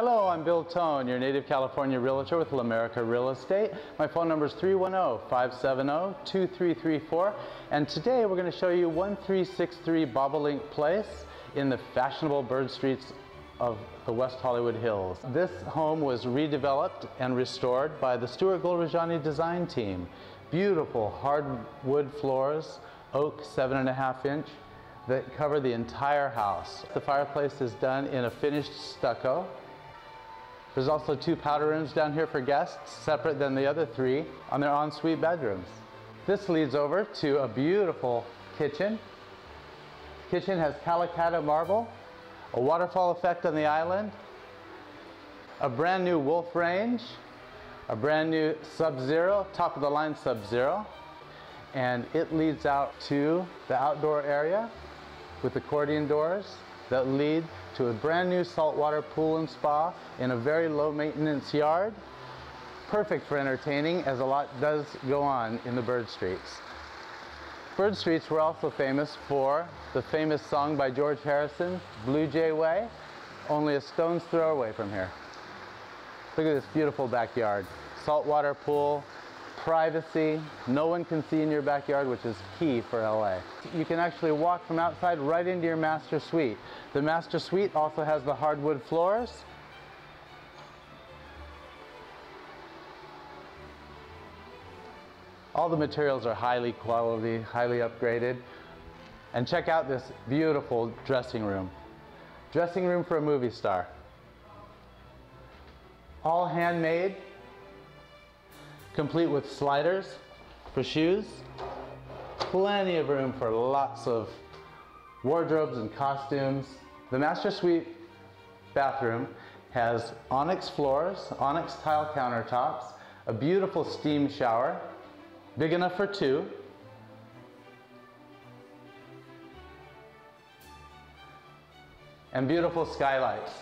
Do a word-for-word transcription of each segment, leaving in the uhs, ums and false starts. Hello, I'm Bill Thon, your native California realtor with Lamerica Real Estate. My phone number is three one zero, five seven zero, two three three four, and today we're going to show you one three six three Bobolink Place in the fashionable Bird Streets of the West Hollywood Hills. This home was redeveloped and restored by the Stuart Gulrajani Design Team. Beautiful hardwood floors, oak seven and a half inch, that cover the entire house. The fireplace is done in a finished stucco. There's also two powder rooms down here for guests, separate than the other three, on their ensuite bedrooms. This leads over to a beautiful kitchen. The kitchen has Calacatta marble, a waterfall effect on the island, a brand new Wolf range, a brand new Sub-Zero, top of the line Sub-Zero, and it leads out to the outdoor area with accordion doors that lead to a brand new saltwater pool and spa in a very low maintenance yard. Perfect for entertaining, as a lot does go on in the Bird Streets. Bird Streets were also famous for the famous song by George Harrison, Blue Jay Way, only a stone's throw away from here. Look at this beautiful backyard. Saltwater pool, privacy, no one can see in your backyard, which is key for L A. You can actually walk from outside right into your master suite. The master suite also has the hardwood floors. All the materials are highly quality, highly upgraded. And check out this beautiful dressing room. Dressing room for a movie star. All handmade, complete with sliders for shoes. Plenty of room for lots of wardrobes and costumes. The master suite bathroom has Onyx floors, Onyx tile countertops, a beautiful steam shower, big enough for two. And beautiful skylights.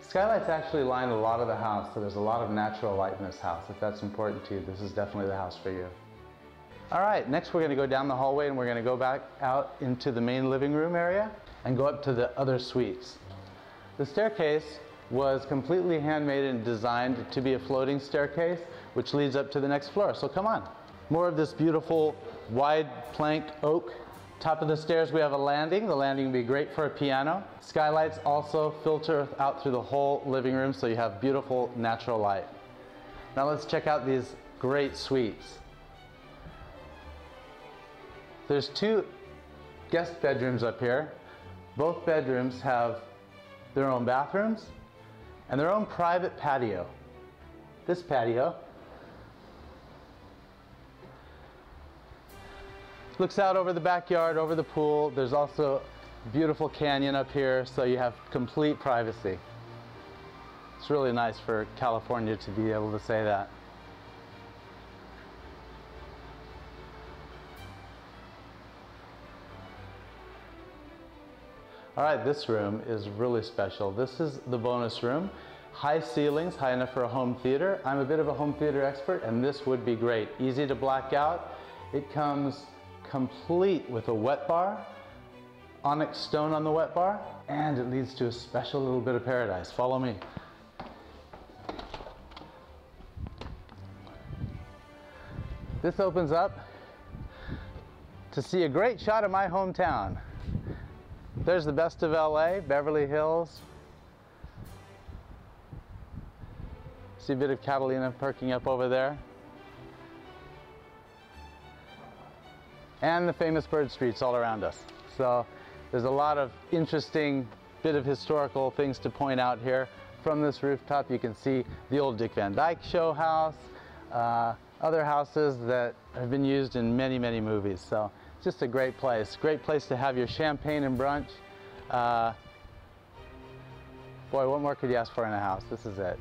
Skylights actually line a lot of the house, so there's a lot of natural light in this house. If that's important to you, this is definitely the house for you. All right, next we're going to go down the hallway and we're going to go back out into the main living room area and go up to the other suites. The staircase was completely handmade and designed to be a floating staircase, which leads up to the next floor, so come on. More of this beautiful wide plank oak. Top of the stairs we have a landing. The landing would be great for a piano. Skylights also filter out through the whole living room, so you have beautiful natural light. Now let's check out these great suites. There's two guest bedrooms up here. Both bedrooms have their own bathrooms and their own private patio. This patio looks out over the backyard, over the pool. There's also a beautiful canyon up here, so you have complete privacy. It's really nice for California to be able to say that. All right, this room is really special. This is the bonus room. High ceilings, high enough for a home theater. I'm a bit of a home theater expert, and this would be great. Easy to black out. It comes complete with a wet bar, onyx stone on the wet bar, and it leads to a special little bit of paradise. Follow me. This opens up to see a great shot of my hometown. There's the best of L A, Beverly Hills. See a bit of Catalina perking up over there. And the famous Bird Streets all around us. So there's a lot of interesting bit of historical things to point out here. From this rooftop you can see the old Dick Van Dyke show house, uh, other houses that have been used in many, many movies. So it's just a great place. Great place to have your champagne and brunch. Uh, boy, what more could you ask for in a house? This is it.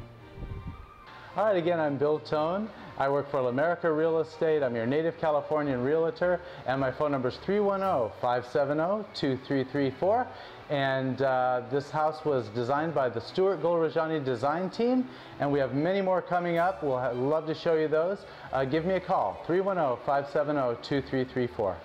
All right, again, I'm Bill Thon. I work for Lamerica Real Estate. I'm your native Californian realtor, and my phone number is three one zero, five seven zero, two three three four. And uh, this house was designed by the Stuart Gulrajani Design Team, and we have many more coming up. We'll love to show you those. Uh, give me a call, three one zero, five seven zero, two three three four.